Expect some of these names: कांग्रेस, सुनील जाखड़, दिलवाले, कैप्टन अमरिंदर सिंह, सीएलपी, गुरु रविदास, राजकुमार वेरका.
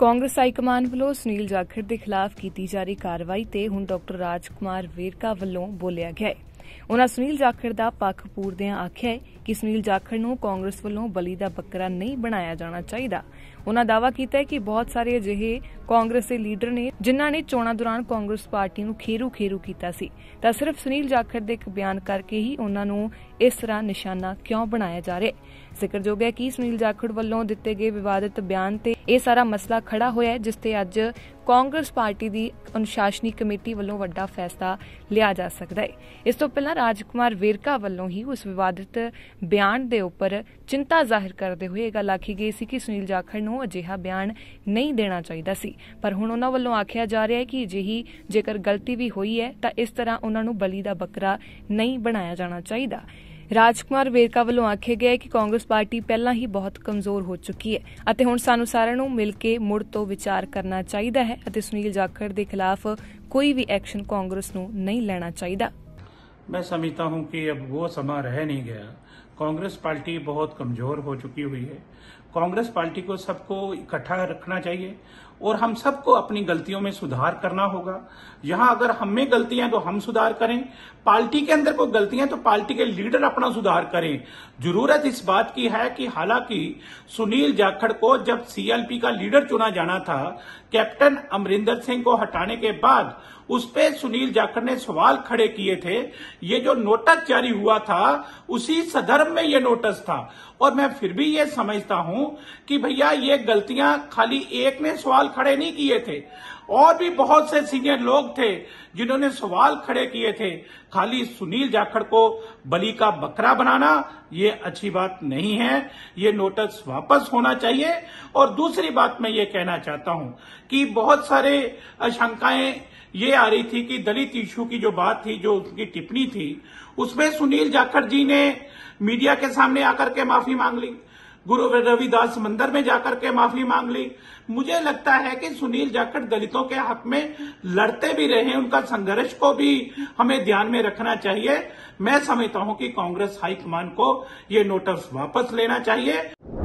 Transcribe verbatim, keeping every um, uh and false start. कांग्रेस high command वालों सुनील जाखड़ के खिलाफ की जा रही कार्रवाई ते हुण डॉक्टर राजकुमार वेरका वालों बोलिया गया है। उन्होंने सुनील जाखड़ का पक्ष पूरदियां आख्या कि सुनील जाखड़ नूं कांग्रेस वालों बली का बकरा नहीं बनाया जाना चाहिए। उन्होंने दावा किया है कि बहुत सारे अजिहे कांग्रेस के लीडर ने जिन्हों ने चोणों दौरान कांग्रेस पार्टी नूं खेरू खेरू किया सी, तां सिर्फ सुनील जाखड़ के एक बयान करके ही उन्होंने इस तरह निशाना क्यों बनाया जा रहा है। जिक्रयोग है कि सुनील जाखड़ वालों दिते गए विवादित बयान ते यह सारा मसला खड़ा होया है, जिसते अज कांग्रेस पार्टी की अनुशासनी कमेटी वालों वड्डा फैसला लिया जा सकता है। इस तो पहला राजकुमार वेरका वालों ही उस विवादित बयान दे उपर चिंता जाहिर करते हुए यह गल आखी गई सी कि सुनील जाखड़ नूं अजिहा बयान नहीं देना चाहिदा सी, पर हुण उन्हां वालों आखिया जा रहा है कि अजिही जेकर गलती भी हुई है तां इस तरह उन्हां नूं बली दा बकरा नहीं बनाया जाना चाहिदा। राजकुमार वेरका वालों आखिया गया है कि कांग्रेस पार्टी पहला ही बहुत कमजोर हो चुकी है अते हुण सानू सारिआं नूं मिल के मुड़ तो विचार करना चाहिदा है अते सुनील जाखड़ दे खिलाफ कोई भी एक्शन कांग्रेस नूं नहीं लेना चाहिदा। मैं समझता हूं कि अब वो समा रह नहीं गया। कांग्रेस पार्टी बहुत कमजोर हो चुकी हुई है। कांग्रेस पार्टी को सबको इकट्ठा रखना चाहिए और हम सबको अपनी गलतियों में सुधार करना होगा। यहां अगर हम में गलतियां तो हम सुधार करें, पार्टी के अंदर कोई गलतियां तो पार्टी के लीडर अपना सुधार करें। जरूरत इस बात की है कि हालांकि सुनील जाखड़ को जब सीएलपी का लीडर चुना जाना था, कैप्टन अमरिंदर सिंह को हटाने के बाद उस पर सुनील जाखड़ ने सवाल खड़े किए थे। ये जो नोटिस जारी हुआ था उसी संदर्भ में ये नोटिस था और मैं फिर भी ये समझता हूं कि भैया ये गलतियां खाली एक ने सवाल खड़े नहीं किए थे, और भी बहुत से सीनियर लोग थे जिन्होंने सवाल खड़े किए थे। खाली सुनील जाखड़ को बलि का बकरा बनाना ये अच्छी बात नहीं है। ये नोटिस वापस होना चाहिए। और दूसरी बात मैं ये कहना चाहता हूं कि बहुत सारे आशंकाएं ये आ रही थी कि दलित इशू की जो बात थी, जो उनकी टिप्पणी थी, उसमें सुनील जाखड़ जी ने मीडिया के सामने आकर के माफी मांग ली, गुरु रविदास मंदिर में जाकर के माफी मांग ली। मुझे लगता है कि सुनील जाखड़ दलितों के हक में लड़ते भी रहे, उनका संघर्ष को भी हमें ध्यान में रखना चाहिए। मैं समझता हूं कि कांग्रेस हाईकमान को ये नोटिस वापस लेना चाहिए।